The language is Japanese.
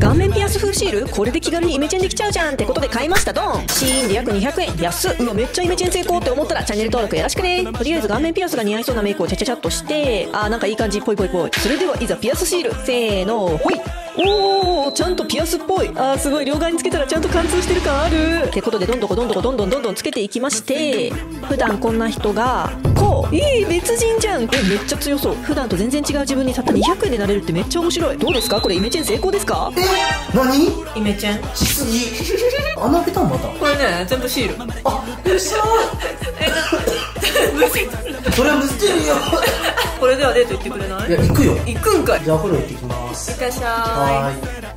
顔面ピアス風シール、これで気軽にイメチェンできちゃうじゃんってことで買いました。ドン。シーインで約200円。安っ。うわ、めっちゃイメチェン成功って思ったらチャンネル登録よろしくね。とりあえず顔面ピアスが似合いそうなメイクをチャチャチャっとして、あーなんかいい感じ、ぽいぽいぽい。それではいざピアスシール、せーのほい。おー、ちゃんとピアスっぽい。あーすごい、両側につけたらちゃんと貫通してる感あるってことで、どんどこどんどこどんどんどんどんつけていきまして、普段こんな人がこう、別人じゃん。え、めっちゃ強そう。普段と全然違う自分にたった200円でなれるってめっちゃ面白い。どうですかこれ、イメチェン成功ですか？何イメチェンしすぎ。穴開けたんまた。これね、全部シール。あ、よっしゃー。それはむずてるよ。これではデート行ってくれない？いや、行くよ。行くんかい。じゃあ、フォロー行ってきます。いってらっしゃーい。